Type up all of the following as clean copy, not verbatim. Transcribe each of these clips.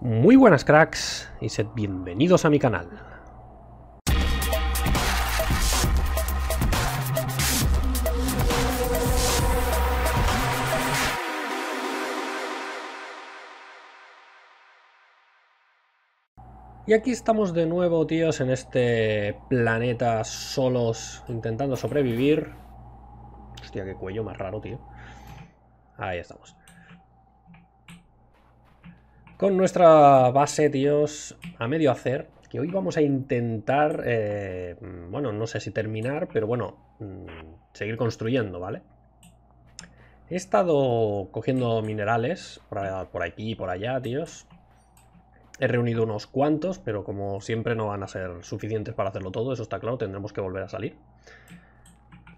Muy buenas cracks y sed bienvenidos a mi canal. Y aquí estamos de nuevo, tíos, en este planeta solos intentando sobrevivir. Hostia, qué cuello más raro, tío. Ahí estamos. Con nuestra base, tíos, a medio hacer, que hoy vamos a intentar, bueno, no sé si terminar, pero bueno, seguir construyendo, ¿vale? He estado cogiendo minerales por aquí y por allá, tíos. He reunido unos cuantos, pero como siempre no van a ser suficientes para hacerlo todo, eso está claro, tendremos que volver a salir.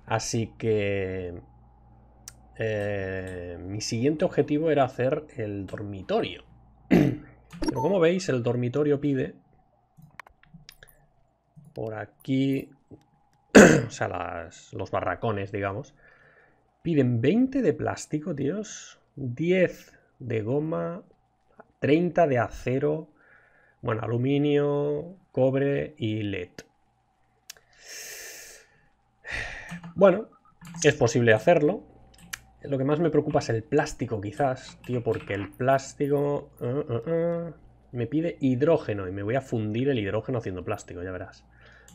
Así que mi siguiente objetivo era hacer el dormitorio. Pero como veis, el dormitorio pide por aquí, o sea, los barracones, digamos, piden 20 de plástico, tíos, 10 de goma, 30 de acero, bueno, aluminio, cobre y LED. Bueno, es posible hacerlo. Lo que más me preocupa es el plástico, quizás, tío, porque el plástico me pide hidrógeno y me voy a fundir el hidrógeno haciendo plástico, ya verás.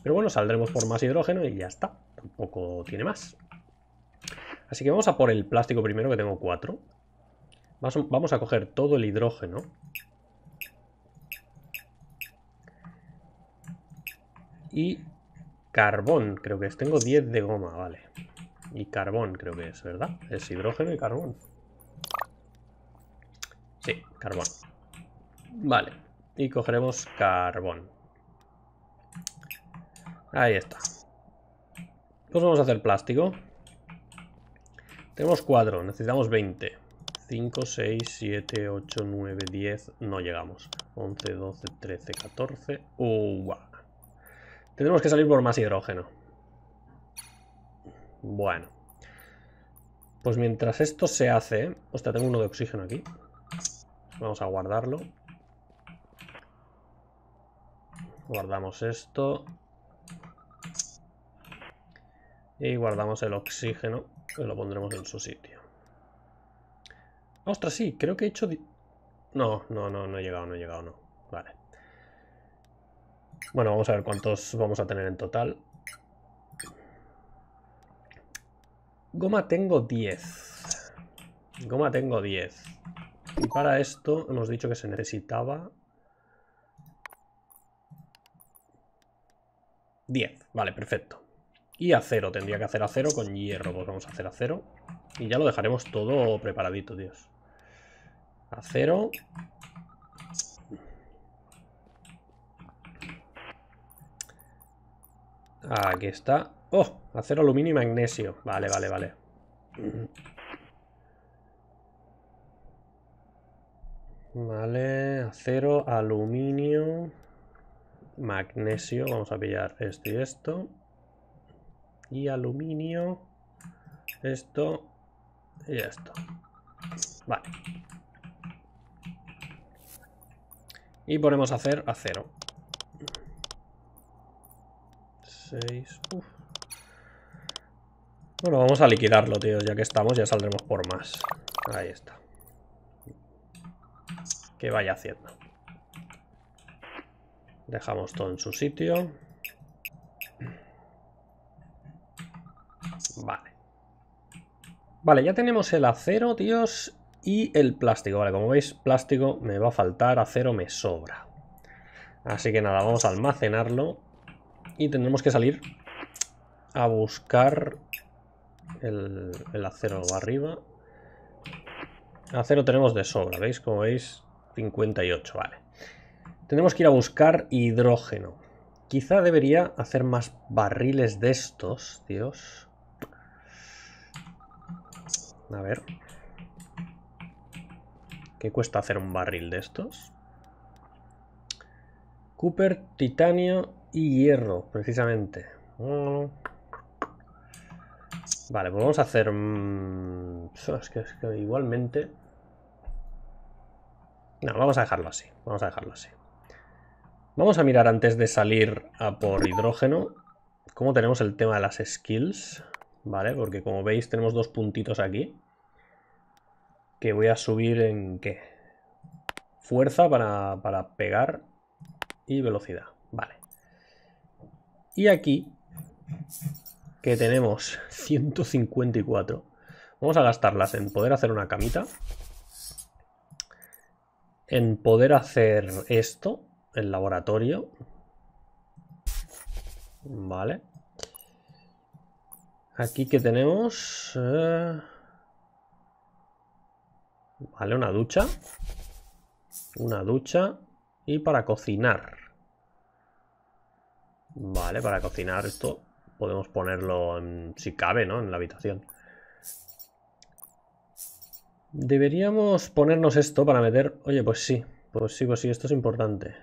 Pero bueno, saldremos por más hidrógeno y ya está. Tampoco tiene más. Así que vamos a por el plástico primero, que tengo 4. Vamos a coger todo el hidrógeno. Y carbón, creo que es. Tengo 10 de goma, vale. Y carbón, creo que es, ¿verdad? Es hidrógeno y carbón. Sí, carbón. Vale. Y cogeremos carbón. Ahí está. Pues vamos a hacer plástico. Tenemos 4, necesitamos 20. 5, 6, 7, 8, 9, 10. No llegamos. 11, 12, 13, 14. ¡Uah! Tendremos que salir por más hidrógeno. Bueno, pues mientras esto se hace... Hostia, tengo uno de oxígeno aquí. Vamos a guardarlo. Guardamos esto. Y guardamos el oxígeno, que lo pondremos en su sitio. Ostras, sí, creo que he hecho... No he llegado. Vale. Bueno, vamos a ver cuántos vamos a tener en total. Goma tengo 10. Goma tengo 10. Y para esto hemos dicho que se necesitaba 10. Vale, perfecto. Y acero. Tendría que hacer acero con hierro. Pues vamos a hacer acero. Y ya lo dejaremos todo preparadito, tíos. Acero. Aquí está. ¡Oh! Acero, aluminio y magnesio. Vale, vale, vale. Vale, acero, aluminio, magnesio. Vamos a pillar esto y esto. Y aluminio, esto y esto. Vale. Y ponemos a hacer acero. 6. Uf. Bueno, vamos a liquidarlo, tío. Ya que estamos, ya saldremos por más. Ahí está. Que vaya haciendo. Dejamos todo en su sitio. Vale. Vale, ya tenemos el acero, tíos. Y el plástico. Vale, como veis, plástico me va a faltar. Acero me sobra. Así que nada, vamos a almacenarlo. Y tendremos que salir a buscar... El acero va arriba. Acero tenemos de sobra, ¿veis? Como veis, 58, vale. Tenemos que ir a buscar hidrógeno. Quizá debería hacer más barriles de estos, tíos. A ver. ¿Qué cuesta hacer un barril de estos? Cooper, titanio y hierro, precisamente. Vale, pues vamos a hacer... Es que igualmente... No, vamos a dejarlo así. Vamos a dejarlo así. Vamos a mirar antes de salir a por hidrógeno cómo tenemos el tema de las skills. Vale, porque como veis tenemos dos puntitos aquí. Que voy a subir en ¿qué? Fuerza para pegar y velocidad. Vale. Y aquí, que tenemos 154. Vamos a gastarlas en poder hacer una camita. En poder hacer esto, el laboratorio. Vale. Aquí que tenemos... Vale, una ducha. Una ducha. Y para cocinar. Vale, para cocinar esto podemos ponerlo en, si cabe, ¿no? En la habitación. Deberíamos ponernos esto para meter... Oye, pues sí. Pues sí, esto es importante.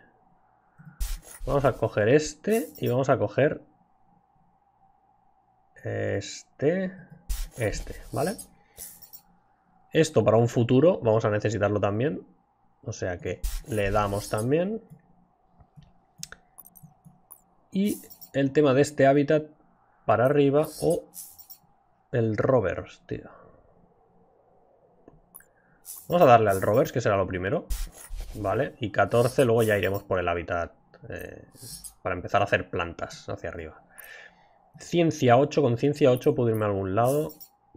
Vamos a coger este y vamos a coger... Este, ¿vale? Esto para un futuro vamos a necesitarlo también. O sea que le damos también. Y el tema de este hábitat para arriba o el rovers, tío. Vamos a darle al rovers, que será lo primero. Vale, y 14, luego ya iremos por el hábitat para empezar a hacer plantas hacia arriba. Ciencia 8, con ciencia 8 puedo irme a algún lado.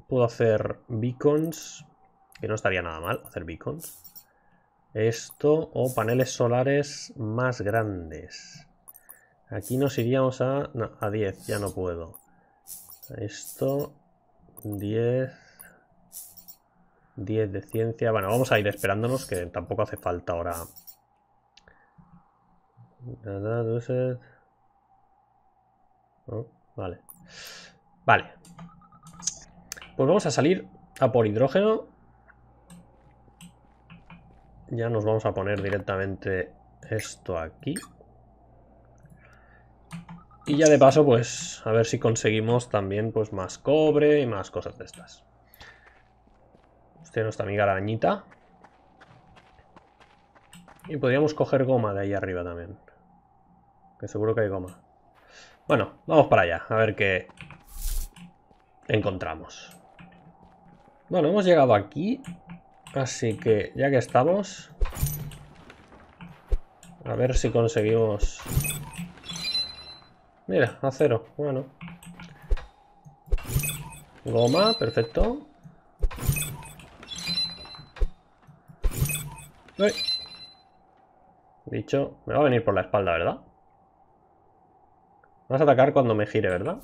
Puedo hacer beacons, que no estaría nada mal hacer beacons. Esto, o paneles solares más grandes. Aquí nos iríamos a, no, a 10, ya no puedo. Esto, 10... 10 de ciencia. Bueno, vamos a ir esperándonos, que tampoco hace falta ahora. Oh, vale. Vale. Pues vamos a salir a por hidrógeno. Ya nos vamos a poner directamente esto aquí. Y ya de paso, pues, a ver si conseguimos también, pues, más cobre y más cosas de estas. Usted, nuestra amiga arañita. Y podríamos coger goma de ahí arriba también. Que seguro que hay goma. Bueno, vamos para allá. A ver qué encontramos. Bueno, hemos llegado aquí. Así que ya que estamos... A ver si conseguimos... Mira, acero. Bueno. Goma, perfecto. ¡Ay! Bicho, me va a venir por la espalda, ¿verdad? Vas a atacar cuando me gire, ¿verdad?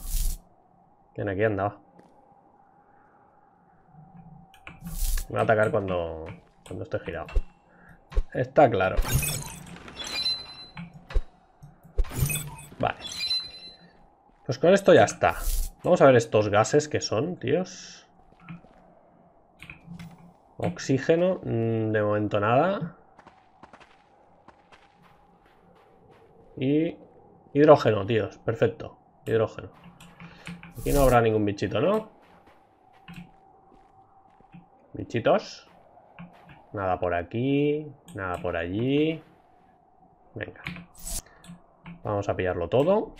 Ven aquí, anda, va. Me va a atacar cuando esté girado. Está claro. Vale. Pues con esto ya está. Vamos a ver estos gases que son, tíos. Oxígeno, de momento nada. Y hidrógeno, tíos, perfecto. Hidrógeno. Aquí no habrá ningún bichito, ¿no? Bichitos. Nada por aquí, nada por allí. Venga. Vamos a pillarlo todo.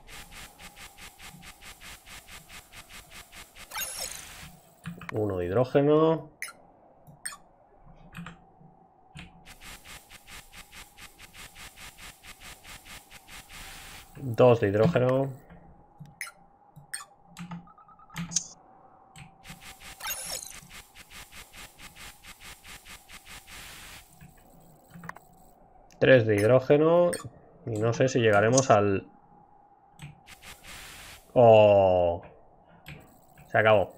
Uno de hidrógeno. Dos de hidrógeno. Tres de hidrógeno. Y no sé si llegaremos al... ¡Oh! Se acabó.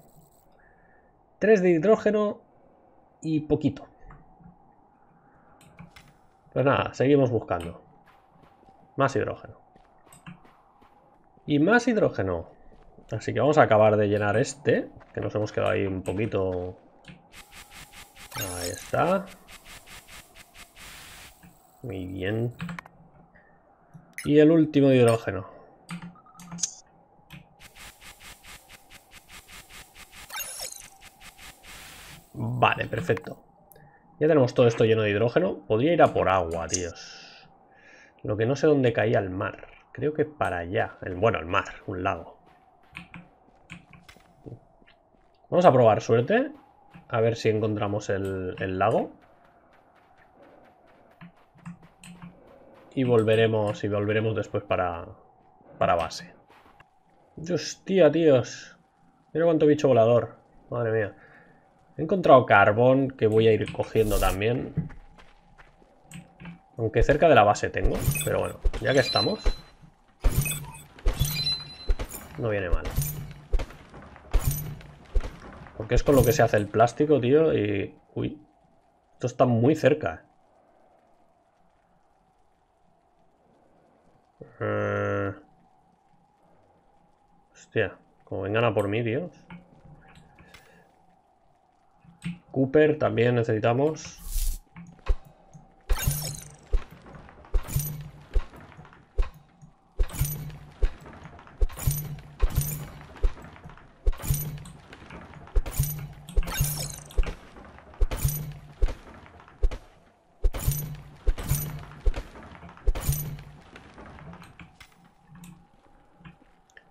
Tres de hidrógeno y poquito. Pues nada, seguimos buscando. Más hidrógeno. Y más hidrógeno. Así que vamos a acabar de llenar este, que nos hemos quedado ahí un poquito. Ahí está. Muy bien. Y el último de hidrógeno. Vale, perfecto. Ya tenemos todo esto lleno de hidrógeno. Podría ir a por agua, tíos. Lo que no sé dónde caía el mar. Creo que para allá. Bueno, el mar, un lago. Vamos a probar suerte. A ver si encontramos el lago. Y volveremos después para base. Hostia, tíos. Mira cuánto bicho volador. Madre mía. He encontrado carbón que voy a ir cogiendo también. Aunque cerca de la base tengo. Pero bueno, ya que estamos. No viene mal. Porque es con lo que se hace el plástico, tío. Y... uy. Esto está muy cerca. Hostia. Como vengan a por mí, tíos. Cooper también necesitamos.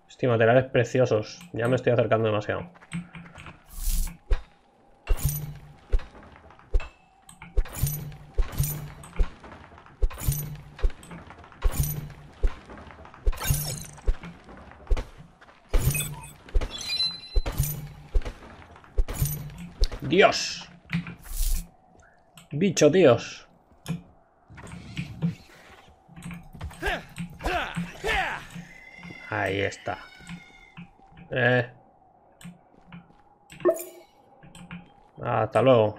Hostia, materiales preciosos. Ya me estoy acercando demasiado. Dios. Bicho, tíos. Ahí está. Hasta luego.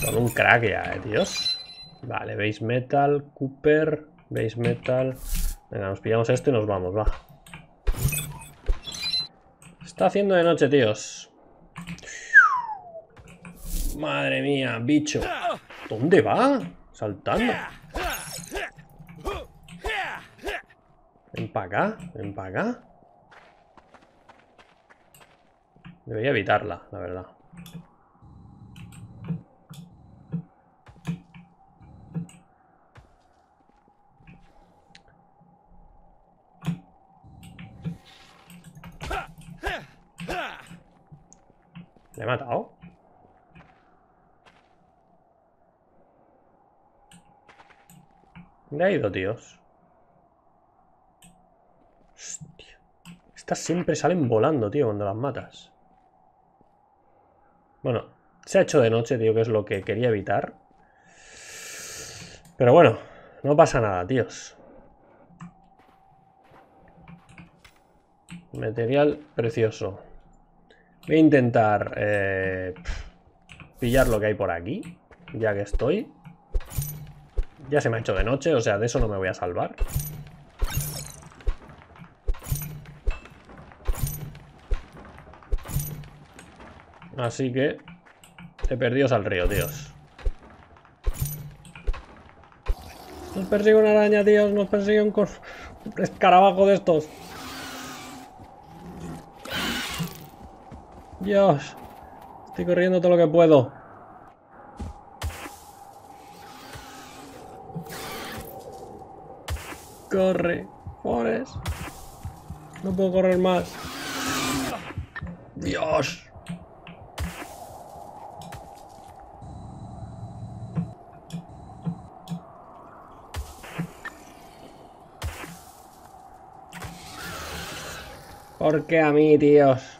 Son un crack ya, tíos. Vale, base metal, Cooper, base metal. Venga, nos pillamos esto y nos vamos, va. Está haciendo de noche, tíos. Madre mía, bicho. ¿Dónde va? Saltando. Ven para acá, ven para acá. Debería evitarla, la verdad. ¿Le he matado? ¿Dónde ha ido, tíos? Hostia. Estas siempre salen volando, tío, cuando las matas. Bueno, se ha hecho de noche, tío, que es lo que quería evitar. Pero bueno, no pasa nada, tíos. Material precioso. Voy a intentar pillar lo que hay por aquí. Ya que estoy. Ya se me ha hecho de noche, o sea, de eso no me voy a salvar. Así que te perdíos al río, tíos. Nos persigue una araña, tíos. Nos persigue un escarabajo de estos. Dios. Estoy corriendo todo lo que puedo. Corre, Forrest. No puedo correr más. Dios. ¿Por qué a mí, tíos?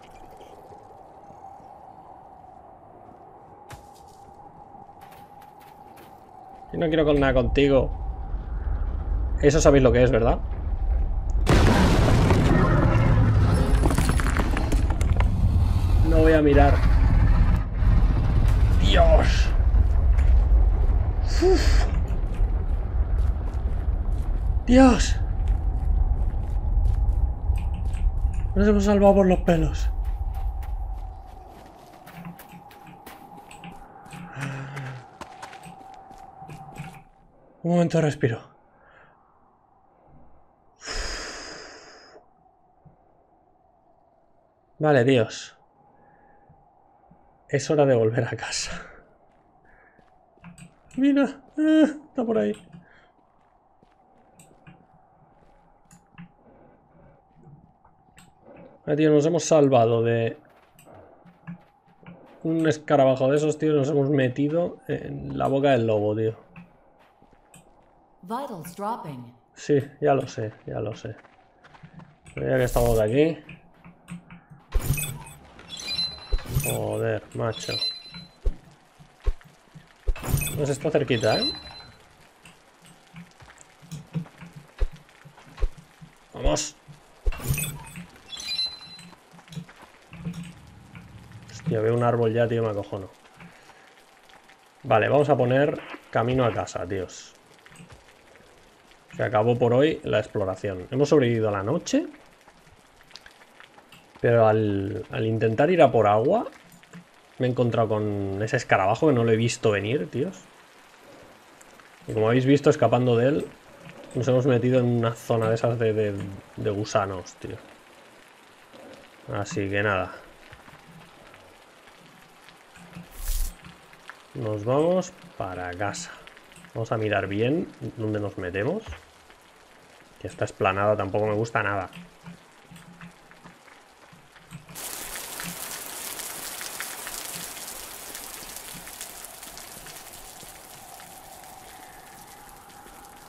Yo no quiero con nada contigo. Eso sabéis lo que es, ¿verdad? No voy a mirar. Dios. Uf. Dios. Nos hemos salvado por los pelos. Un momento de respiro. Vale, tíos. Es hora de volver a casa. Mira, está por ahí. Tío, nos hemos salvado de un escarabajo de esos, tío. Nos hemos metido en la boca del lobo, tío. Sí, ya lo sé, ya lo sé. Pero ya que estamos de aquí. Joder, macho. Nos está cerquita, ¿eh? Vamos. Yo veo un árbol ya, tío, me acojono. Vale, vamos a poner camino a casa, tíos. Se acabó por hoy la exploración. Hemos sobrevivido a la noche. Pero al intentar ir a por agua, me he encontrado con ese escarabajo que no lo he visto venir, tíos. Y como habéis visto, escapando de él, nos hemos metido en una zona de esas de gusanos, tío. Así que nada. Nos vamos para casa. Vamos a mirar bien dónde nos metemos. Que esta explanada tampoco me gusta nada.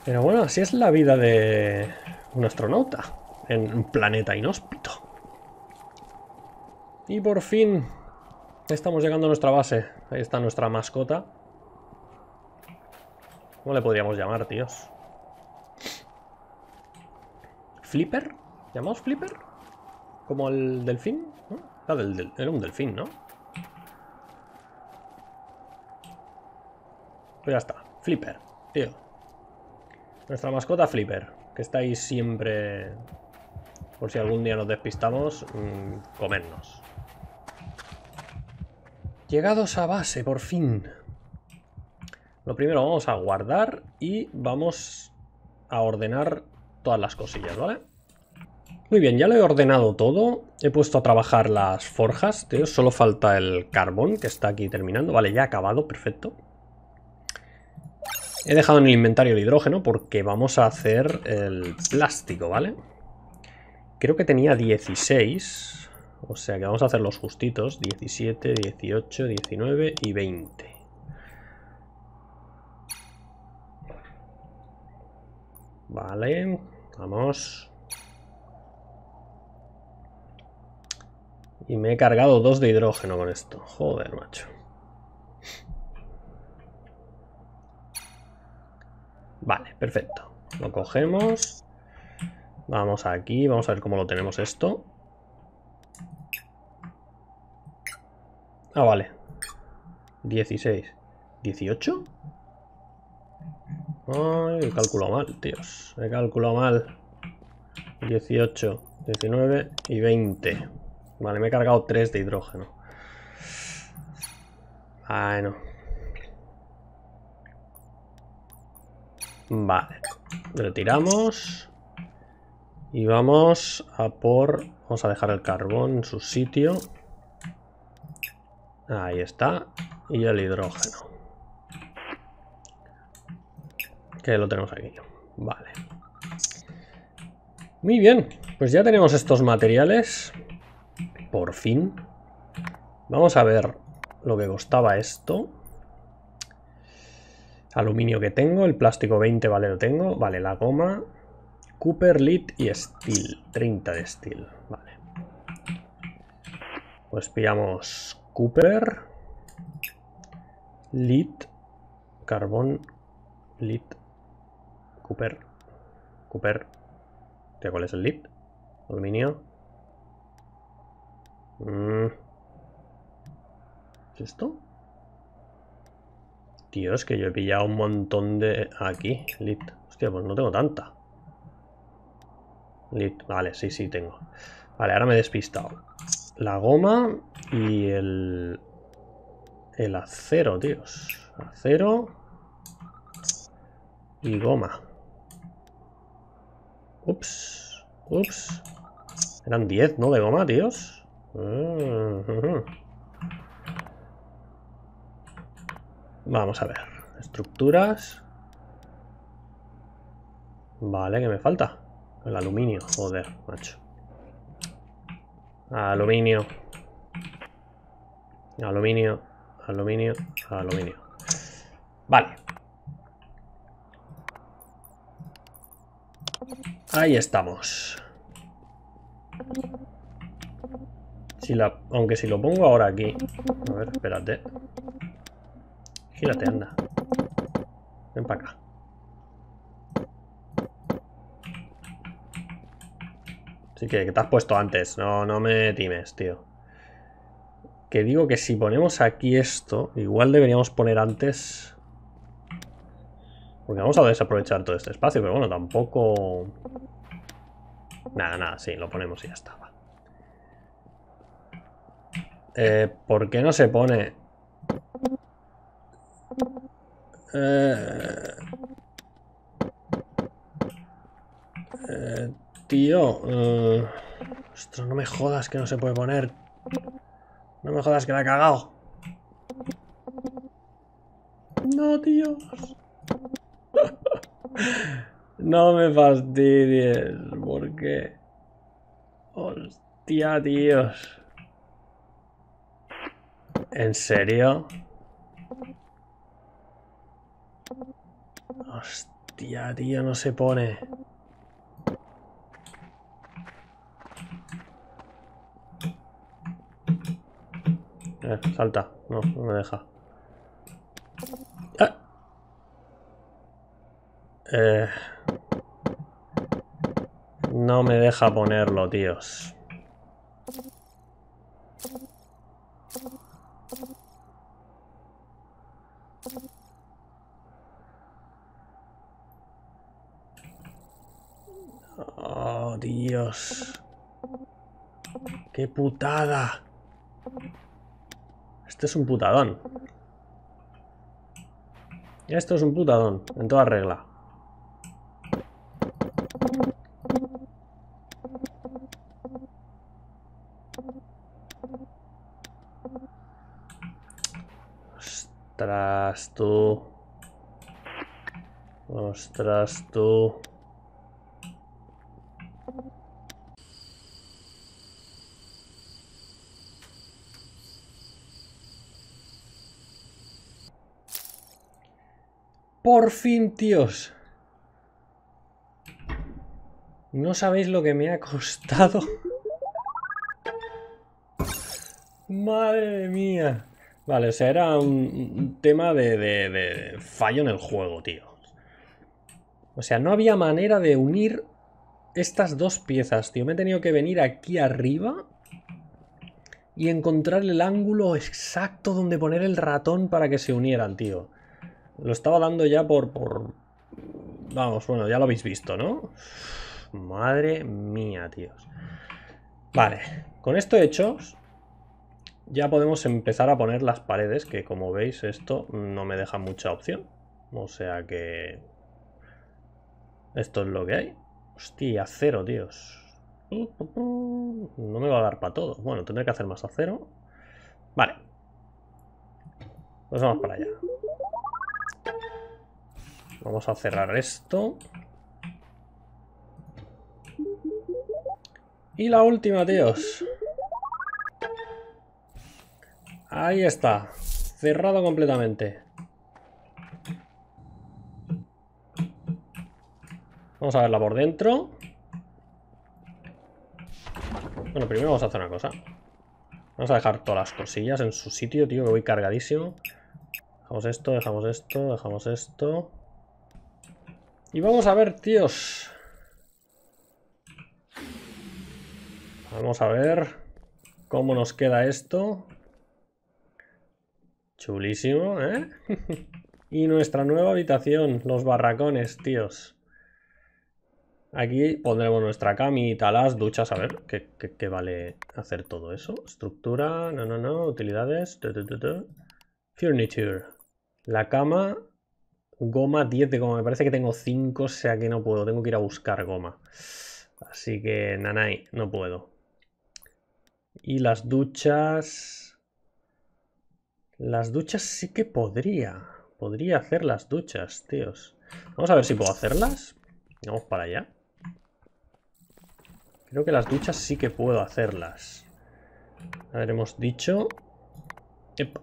Pero bueno, así es la vida de un astronauta en un planeta inhóspito. Y por fin estamos llegando a nuestra base. Ahí está nuestra mascota. ¿Cómo le podríamos llamar, tíos? ¿Flipper? ¿Llamamos Flipper? ¿Como el delfín? ¿No? Era un delfín, ¿no? Pues ya está. Flipper, tío. Nuestra mascota Flipper. Que está ahí siempre. Por si algún día nos despistamos, comernos. Llegados a base, por fin. Lo primero vamos a guardar y vamos a ordenar todas las cosillas, ¿vale? Muy bien, ya lo he ordenado todo. He puesto a trabajar las forjas, tío. Solo falta el carbón, que está aquí terminando. Vale, ya ha acabado, perfecto. He dejado en el inventario el hidrógeno porque vamos a hacer el plástico, ¿vale? Creo que tenía 16... O sea que vamos a hacer los justitos. 17, 18, 19 y 20. Vale, vamos. Y me he cargado 2 de hidrógeno con esto. Joder, macho. Vale, perfecto. Lo cogemos. Vamos aquí, vamos a ver cómo lo tenemos esto. Ah, vale. 16. ¿18? Ay, he calculado mal, tíos. He calculado mal. 18, 19 y 20. Vale, me he cargado 3 de hidrógeno. Ay, no. Vale. Retiramos. Y vamos a por... Vamos a dejar el carbón en su sitio. Ahí está. Y el hidrógeno, que lo tenemos aquí. Vale. Muy bien. Pues ya tenemos estos materiales. Por fin. Vamos a ver lo que costaba esto. Aluminio que tengo. El plástico 20, vale, lo tengo. Vale, la goma. Cooper, lead y steel. 30 de steel. Vale. Pues pillamos... Cooper, lead, carbón, lead, Cooper, Cooper. ¿Cuál es el lead? Aluminio. ¿Es esto? Tío, es que yo he pillado un montón de... Aquí, lead. Hostia, pues no tengo tanta. Lead, vale, sí, sí, tengo. Vale, ahora me he despistado. La goma y el acero, tíos. Acero y goma. Ups, ups. Eran 10, ¿no? De goma, tíos. Vamos a ver. Estructuras. Vale, ¿qué me falta? El aluminio, joder, macho. Aluminio. Aluminio, aluminio, aluminio. Vale. Ahí estamos. Aunque si lo pongo ahora aquí. A ver, espérate. Gírate, anda. Ven para acá. Así que te has puesto antes. No, no me times, tío. Que digo que si ponemos aquí esto, igual deberíamos poner antes. Porque vamos a desaprovechar todo este espacio, pero bueno, tampoco. Nada, nada, sí, lo ponemos y ya está. ¿Por qué no se pone? Tío, ostras, no me jodas que no se puede poner. No me jodas que la he cagado. No, tío. No me fastidies, porque... Hostia, tíos. ¿En serio? Hostia, tío, no se pone. Salta. No, no me deja. ¡Ah! No me deja ponerlo, tíos. Oh, Dios. ¡Qué putada! Este es un putadón. Esto es un putadón, en toda regla. Ostras, tú. Ostras, tú. Por fin, tíos. No sabéis lo que me ha costado. Madre mía. Vale, o sea, era un tema de fallo en el juego, tío. O sea, no había manera de unir estas dos piezas, tío. Me he tenido que venir aquí arriba y encontrar el ángulo exacto donde poner el ratón para que se unieran, tío. Lo estaba dando ya por... Vamos, bueno, ya lo habéis visto, ¿no? Madre mía, tíos. Vale, con esto hecho, ya podemos empezar a poner las paredes, que como veis, esto no me deja mucha opción. O sea que... Esto es lo que hay. Hostia, acero, tíos. No me va a dar para todo. Bueno, tendré que hacer más acero. Vale. Pues vamos para allá. Vamos a cerrar esto. Y la última, tíos. Ahí está. Cerrado completamente. Vamos a verla por dentro. Bueno, primero vamos a hacer una cosa. Vamos a dejar todas las cosillas en su sitio, tío, que voy cargadísimo. Dejamos esto, dejamos esto, dejamos esto. Y vamos a ver, tíos. Vamos a ver cómo nos queda esto. Chulísimo, ¿eh? Y nuestra nueva habitación, los barracones, tíos. Aquí pondremos nuestra camita, las duchas, a ver, ¿qué vale hacer todo eso? Estructura, no, no, no, utilidades, furniture, la cama... Goma, 10 de goma. Me parece que tengo 5, o sea que no puedo. Tengo que ir a buscar goma. Así que, nanay, no puedo. Y las duchas... Las duchas sí que podría. Podría hacer las duchas, tíos. Vamos a ver si puedo hacerlas. Vamos para allá. Creo que las duchas sí que puedo hacerlas. A ver, hemos dicho... ¡Epa!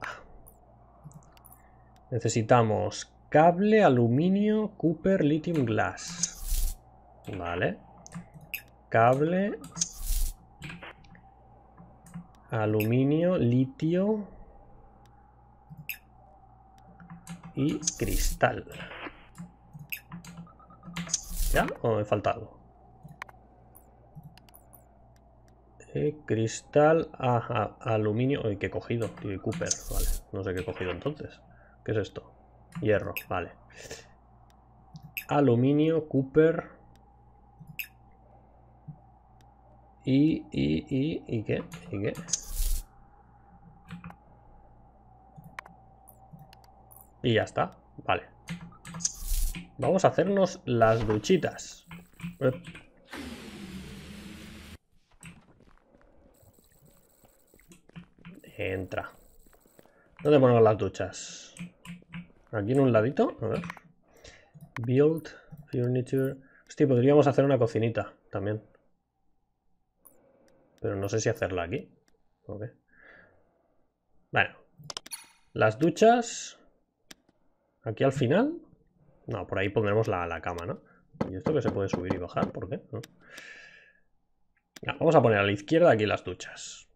Necesitamos cable, aluminio, copper, lithium, glass. Vale. Cable... aluminio, litio y cristal. ¿Ya? ¿O me falta algo? Cristal, ajá, aluminio. Uy, que he cogido, tío, y copper. Vale, no sé qué he cogido entonces. ¿Qué es esto? Hierro, vale. Aluminio, copper. ¿Y qué? Y ya está, vale. Vamos a hacernos las duchitas. Entra. ¿Dónde ponemos las duchas? Aquí en un ladito, a ver. Build, furniture. Hostia, podríamos hacer una cocinita también. Pero no sé si hacerla aquí. Okay. Bueno. Las duchas. Aquí al final. No, por ahí pondremos la cama, ¿no? ¿Y esto que se puede subir y bajar? ¿Por qué? No. No, vamos a poner a la izquierda aquí las duchas.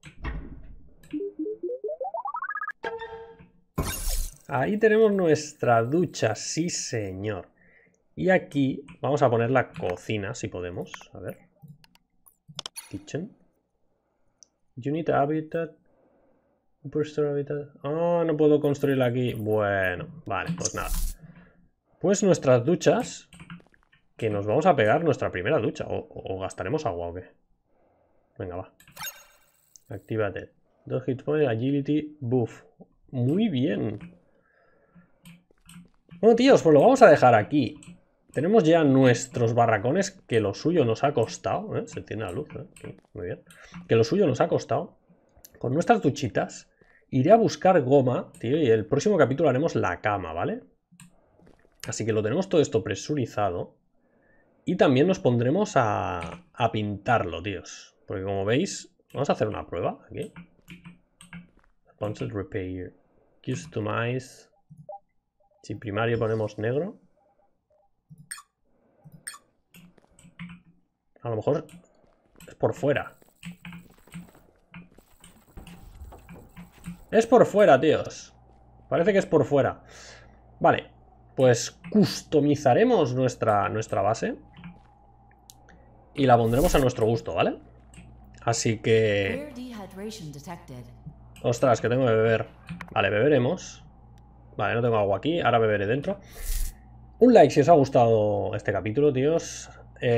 Ahí tenemos nuestra ducha, sí señor. Y aquí vamos a poner la cocina, si podemos. A ver. Kitchen. Unit Habitat. Superstore Habitat. Ah, no puedo construirla aquí. Bueno, vale, pues nada. Pues nuestras duchas. Que nos vamos a pegar nuestra primera ducha. O gastaremos agua o qué. Venga, va. Actívate. 2 hit points, agility, buff. Muy bien. Bueno, tíos, pues lo vamos a dejar aquí. Tenemos ya nuestros barracones, que lo suyo nos ha costado, ¿eh? Se tiene la luz, ¿eh? Muy bien. Que lo suyo nos ha costado. Con nuestras duchitas iré a buscar goma, tío, y el próximo capítulo haremos la cama, ¿vale? Así que lo tenemos todo esto presurizado. Y también nos pondremos a pintarlo, tíos. Porque como veis, vamos a hacer una prueba aquí. Pencil Repair. Customize. Si primario ponemos negro. A lo mejor es por fuera. Es por fuera, tíos. Parece que es por fuera. Vale, pues customizaremos nuestra base. Y la pondremos a nuestro gusto, ¿vale? Así que... Ostras, que tengo que beber. Vale, beberemos. Vale, no tengo agua aquí, ahora beberé dentro. Un like si os ha gustado este capítulo, tíos.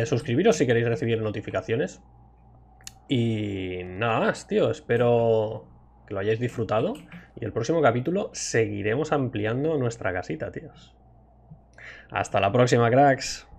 Suscribiros si queréis recibir notificaciones. Y nada más, tío. Espero que lo hayáis disfrutado. Y el próximo capítulo seguiremos ampliando nuestra casita, tíos. Hasta la próxima, cracks.